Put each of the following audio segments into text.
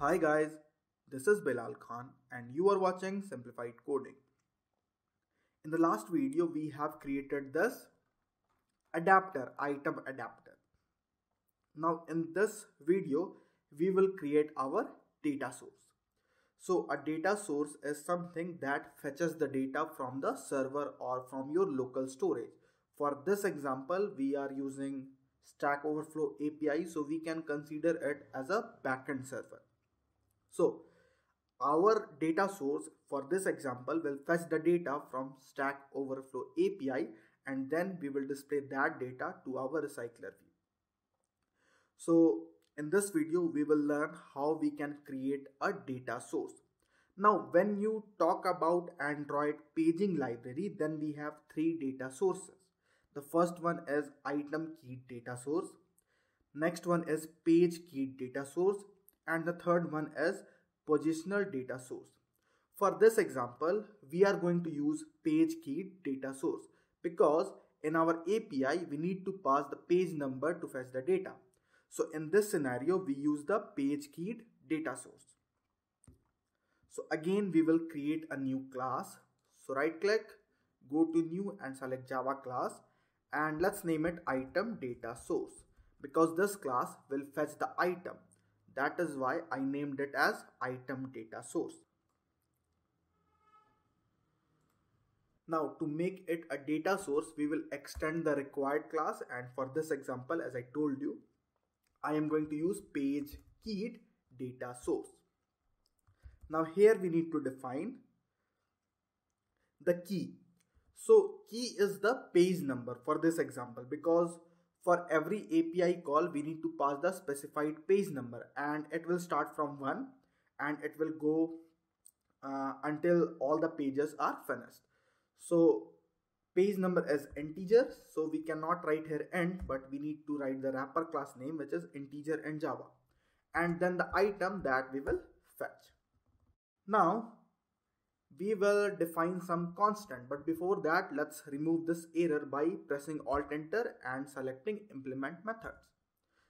Hi guys, this is Bilal Khan and you are watching Simplified Coding. In the last video, we have created this adapter, item adapter. Now in this video, we will create our data source. So a data source is something that fetches the data from the server or from your local storage. For this example, we are using Stack Overflow API, so we can consider it as a backend server. So our data source for this example will fetch the data from Stack Overflow API and then we will display that data to our recycler view. So in this video, we will learn how we can create a data source. Now, when you talk about Android Paging Library, then we have three data sources. The first one is item key data source. Next one is page key data source. And the third one is positional data source. For this example, we are going to use page key data source because in our API, we need to pass the page number to fetch the data. So in this scenario, we use the page key data source. So again, we will create a new class. So right click, go to new and select Java class. And let's name it item data source because this class will fetch the item. That is why I named it as item data source. Now to make it a data source, we will extend the required class. And for this example, as I told you, I am going to use page keyed data source. Now here we need to define the key. So key is the page number for this example, because for every API call, we need to pass the specified page number and it will start from 1 and it will go until all the pages are finished. So page number is integer. So we cannot write here int, but we need to write the wrapper class name, which is integer in Java. And then the item that we will fetch. Now we will define some constant, but before that, let's remove this error by pressing Alt Enter and selecting implement methods.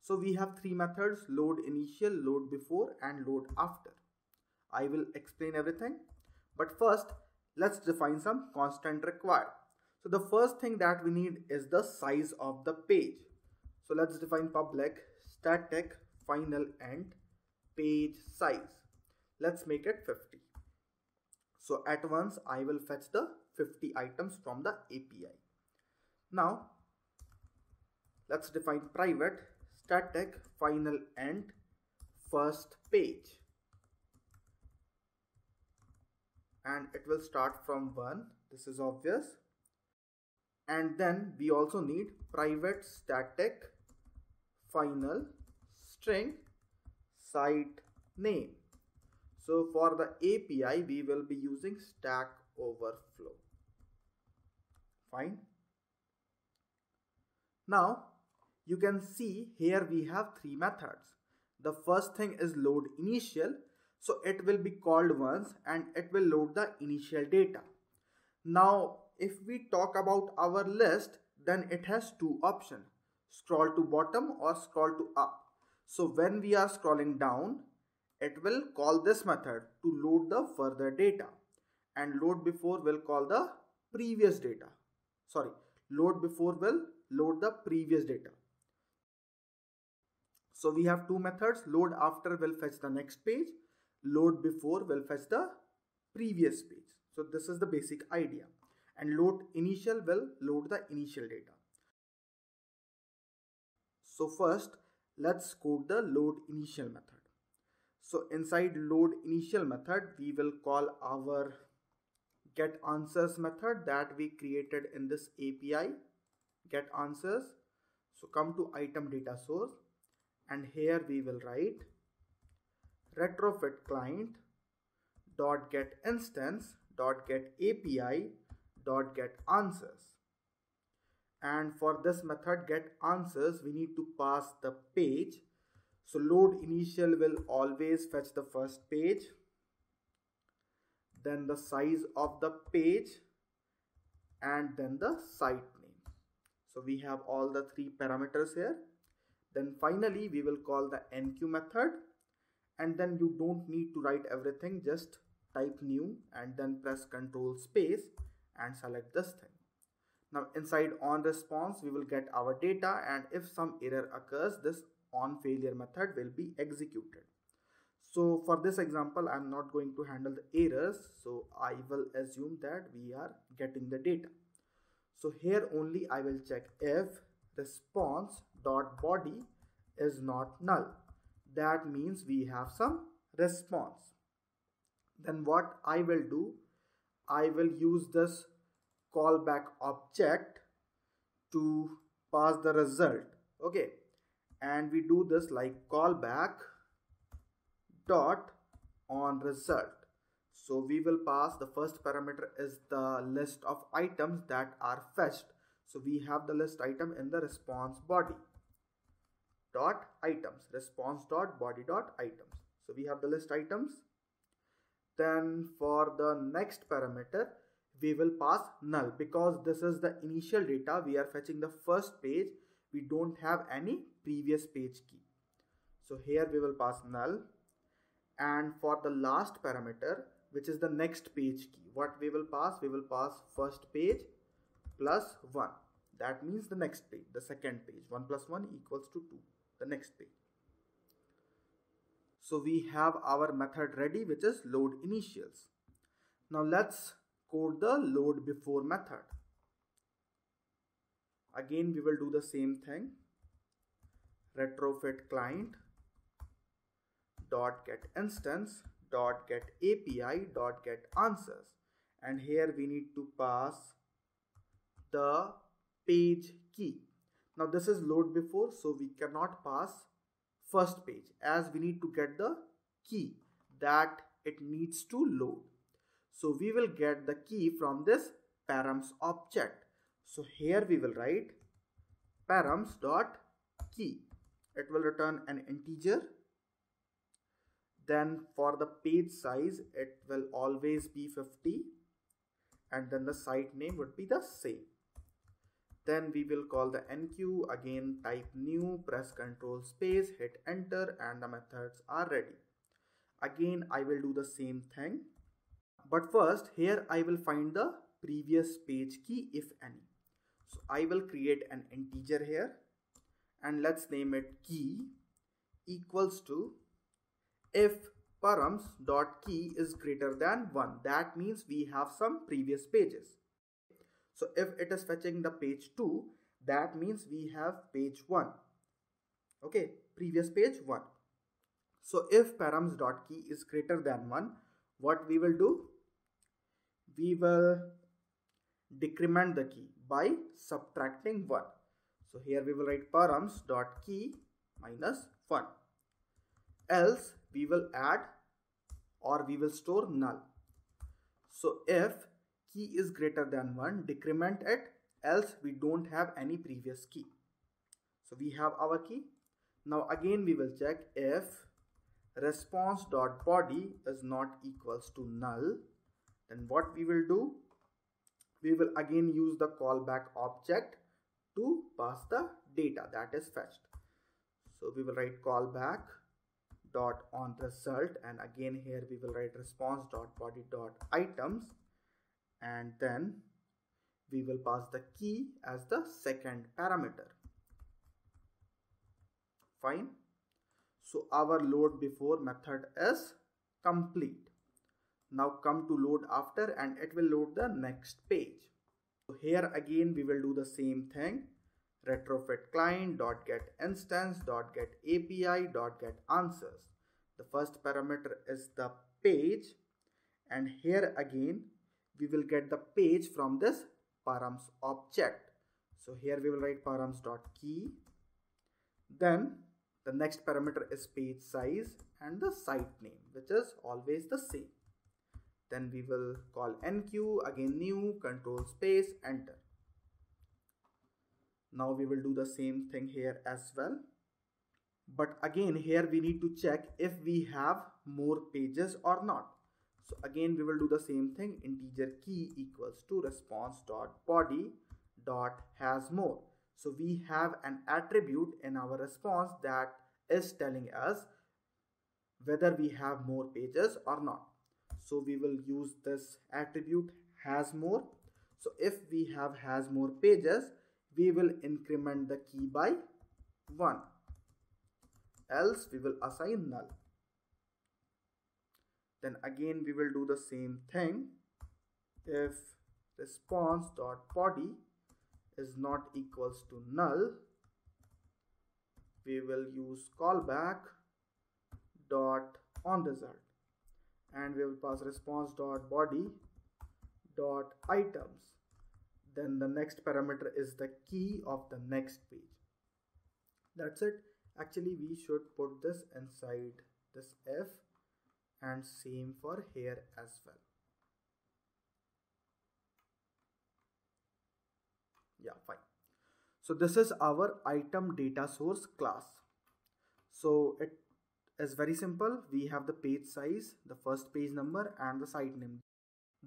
So we have three methods: load initial, load before, and load after. I will explain everything, but first let's define some constant required. So the first thing that we need is the size of the page. So let's define public static final int page size. Let's make it 50. So at once I will fetch the 50 items from the API. Now let's define private static final int first page. And it will start from 1. This is obvious. And then we also need private static final string site name. So for the API, we will be using Stack Overflow. Fine. Now you can see here we have three methods. The first thing is load initial. So it will be called once and it will load the initial data. Now, if we talk about our list, then it has two options: scroll to bottom or scroll to up. So when we are scrolling down, it will call this method to load the further data, and load before will call the previous data. Sorry, load before will load the previous data. So we have two methods. Load after will fetch the next page. Load before will fetch the previous page. So this is the basic idea. And load initial will load the initial data. So first, let's code the load initial method. So inside load initial method, we will call our get answers method that we created in this API, get answers. So come to item data source and here we will write retrofit client dot get instance dot get API dot get answers. And for this method get answers, we need to pass the page. So load initial will always fetch the first page, then the size of the page, and then the site name. So we have all the three parameters here. Then finally, we will call the enqueue method and then you don't need to write everything, just type new and then press Control space and select this thing. Now inside on response we will get our data, and if some error occurs, this on failure method will be executed. So for this example I am not going to handle the errors, so I will assume that we are getting the data. So here only I will check if response.body is not null. That means we have some response. Then what I will do, I will use this callback object to pass the result. Okay, and we do this like callback dot on result. So we will pass the first parameter is the list of items that are fetched. So we have the list item in the response body dot items, response dot body dot items. So we have the list items. Then for the next parameter we will pass null, because this is the initial data, we are fetching the first page, we don't have any previous page key. So here we will pass null. And for the last parameter, which is the next page key, what we will pass? We will pass first page plus 1. That means the next page, the second page. 1 plus 1 equals to 2, the next page. So we have our method ready, which is load initials. Now let's code the load before method. Again we will do the same thing. Retrofit client dot get instance dot get API dot get answers, and here we need to pass the page key. Now this is load before, so we cannot pass first page as we need to get the key that it needs to load. So we will get the key from this params object. So here we will write params dot key. It will return an integer. Then for the page size it will always be 50, and then the site name would be the same. Then we will call the NQ, again type new, press Control space, hit enter, and the methods are ready. Again I will do the same thing, but first here I will find the previous page key if any. So I will create an integer here and let's name it key equals to if params.key is greater than 1, that means we have some previous pages. So if it is fetching the page 2, that means we have page 1. Okay, previous page 1. So if params.key is greater than 1, what we will do? We will decrement the key by subtracting 1. So here we will write params.key minus 1. Else we will add, or we will store null. So if key is greater than 1, decrement it, else we don't have any previous key. So we have our key. Now again we will check if response.body is not equals to null, then what we will do? We will again use the callback object to pass the data that is fetched. So we will write callback dot on result, and again here we will write response dot body dot items, and then we will pass the key as the second parameter. Fine. So our load before method is complete. Now come to load after, and it will load the next page. So here again we will do the same thing. Retrofit client dot get instance dot get API dot get answers. The first parameter is the page, and here again we will get the page from this params object. So here we will write params dot key. Then the next parameter is page size and the site name, which is always the same. Then we will call NQ, again new, Control space, enter. Now we will do the same thing here as well, but again here we need to check if we have more pages or not. So again we will do the same thing, integer key equals to response dot body dot has more. So we have an attribute in our response that is telling us whether we have more pages or not. So we will use this attribute has more. So if we have has more pages, we will increment the key by 1, else we will assign null. Then again we will do the same thing. If response.body is not equals to null, we will use callback dot on result, and we will pass response dot body dot items. Then the next parameter is the key of the next page. That's it. Actually we should put this inside this if, and same for here as well. Yeah, fine. So this is our item data source class. So it is very simple. We have the page size, the first page number, and the site name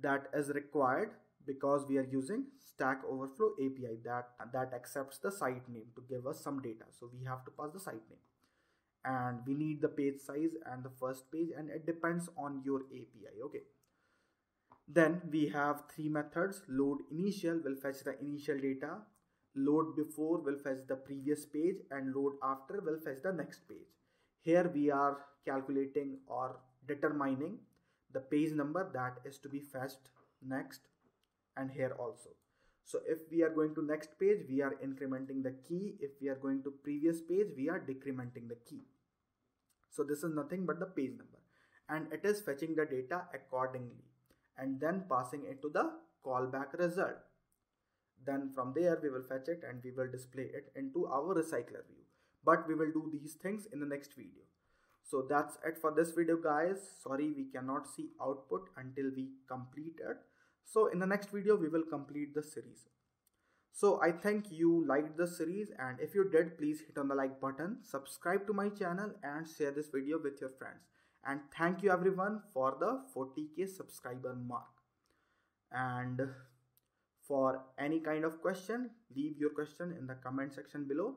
that is required because we are using Stack Overflow API that accepts the site name to give us some data. So we have to pass the site name, and we need the page size and the first page, and it depends on your API. Okay. Then we have three methods. Load initial will fetch the initial data, load before will fetch the previous page, and load after will fetch the next page. Here we are calculating or determining the page number that is to be fetched next, and here also. So if we are going to next page, we are incrementing the key. If we are going to previous page, we are decrementing the key. So this is nothing but the page number, and it is fetching the data accordingly and then passing it to the callback result. Then from there we will fetch it and we will display it into our recycler view. But we will do these things in the next video. So that's it for this video, guys. Sorry, we cannot see output until we complete it. So in the next video we will complete the series. So I think you liked the series, and if you did, please hit on the like button, subscribe to my channel, and share this video with your friends. And thank you everyone for the 40K subscriber mark. And for any kind of question, leave your question in the comment section below,